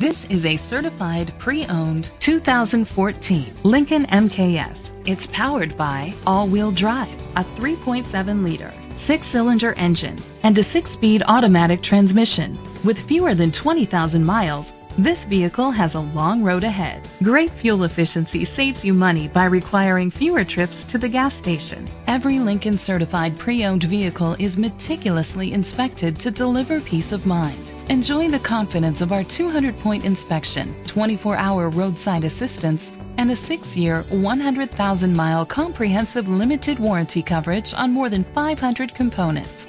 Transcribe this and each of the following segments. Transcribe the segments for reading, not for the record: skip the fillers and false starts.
This is a certified pre-owned 2014 Lincoln MKS. It's powered by all-wheel drive, a 3.7-liter, 6-cylinder engine, and a 6-speed automatic transmission. With fewer than 20,000 miles, this vehicle has a long road ahead. Great fuel efficiency saves you money by requiring fewer trips to the gas station. Every Lincoln certified pre-owned vehicle is meticulously inspected to deliver peace of mind. Enjoy the confidence of our 200-point inspection, 24-hour roadside assistance, and a 6-year, 100,000-mile comprehensive limited warranty coverage on more than 500 components.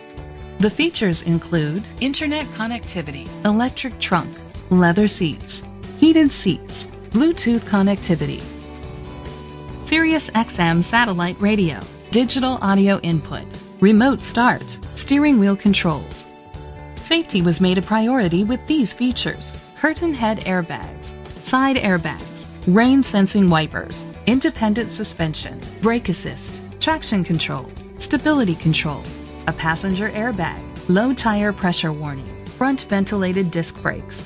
The features include internet connectivity, electric trunk, leather seats, heated seats, Bluetooth connectivity, Sirius XM satellite radio, digital audio input, remote start, steering wheel controls. Safety was made a priority with these features: curtain head airbags, side airbags, rain sensing wipers, independent suspension, brake assist, traction control, stability control, a passenger airbag, low tire pressure warning, front ventilated disc brakes.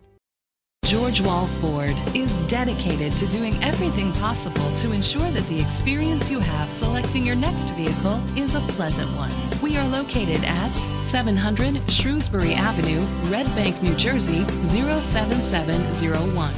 George Wall Ford is dedicated to doing everything possible to ensure that the experience you have selecting your next vehicle is a pleasant one. We are located at 700 Shrewsbury Avenue, Red Bank, New Jersey, 07701.